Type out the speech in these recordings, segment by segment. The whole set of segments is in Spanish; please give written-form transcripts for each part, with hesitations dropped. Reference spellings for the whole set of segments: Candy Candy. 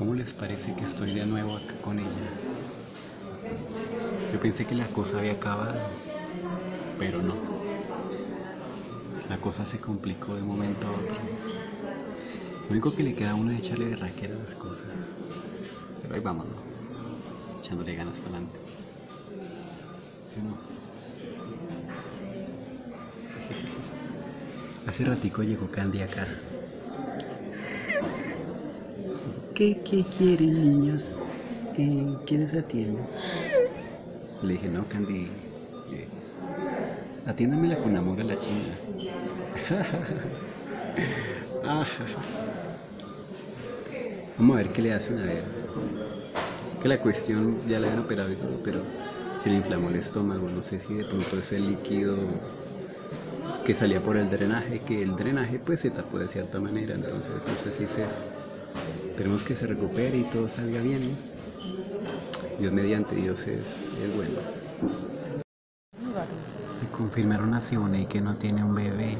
¿Cómo les parece que estoy de nuevo acá con ella? Yo pensé que la cosa había acabado, pero no. La cosa se complicó de un momento a otro. Lo único que le queda a uno es echarle berraquera a las cosas. Pero ahí vamos, ¿no? Echándole ganas para adelante. ¿Sí o no? Hace ratico llegó Candy acá. ¿Qué quieren, niños? ¿Quiénes atienden? Le dije, no, Candy, atiéndamela con amor a la china. Vamos a ver qué le hacen, a ver. Que la cuestión ya la habían operado y todo, pero se le inflamó el estómago. No sé si de pronto es el líquido que salía por el drenaje, que el drenaje pues se tapó de cierta manera, entonces no sé si es eso. Esperemos que se recupere y todo salga bien, ¿no? Dios mediante, Dios es bueno. Me confirmaron hace una y que no tiene un bebé.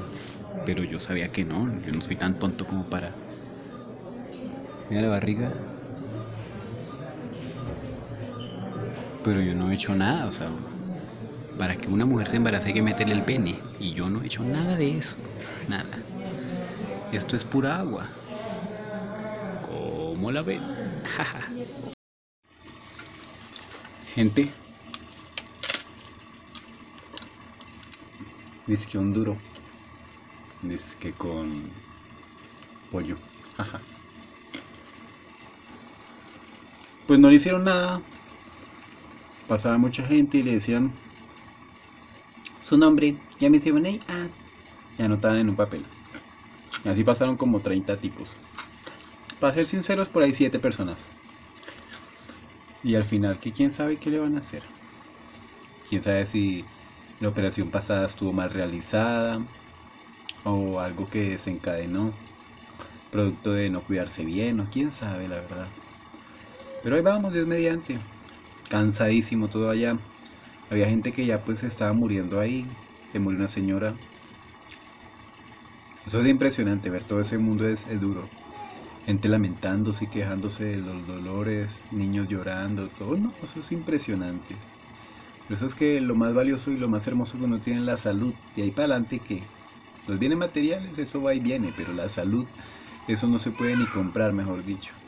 Pero yo sabía que no, yo no soy tan tonto como para... Mira la barriga. Pero yo no he hecho nada, o sea... Para que una mujer se embarace hay que meterle el pene. Y yo no he hecho nada de eso, nada. Esto es pura agua. ¿Cómo la ven? Gente, dice que un duro, dice que con pollo. Pues no le hicieron nada. Pasaba mucha gente y le decían su nombre. Ya me hicieron ahí, y anotaban en un papel. Y así pasaron como 30 tipos. Para ser sinceros, por ahí 7 personas. Y al final, que quién sabe qué le van a hacer. Quién sabe si la operación pasada estuvo mal realizada o algo que desencadenó, producto de no cuidarse bien, o quién sabe, la verdad. Pero ahí vamos, Dios mediante. Cansadísimo todo allá. Había gente que ya pues se estaba muriendo ahí. Se murió una señora. Eso es impresionante, ver todo ese mundo es duro. Gente lamentándose y quejándose de los dolores, niños llorando, todo, no, eso es impresionante. Por eso es que lo más valioso y lo más hermoso que uno tiene es la salud, y ahí para adelante que los bienes materiales, eso va y viene, pero la salud, eso no se puede ni comprar, mejor dicho.